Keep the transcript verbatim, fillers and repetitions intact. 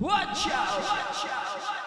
Watch out! Watch out!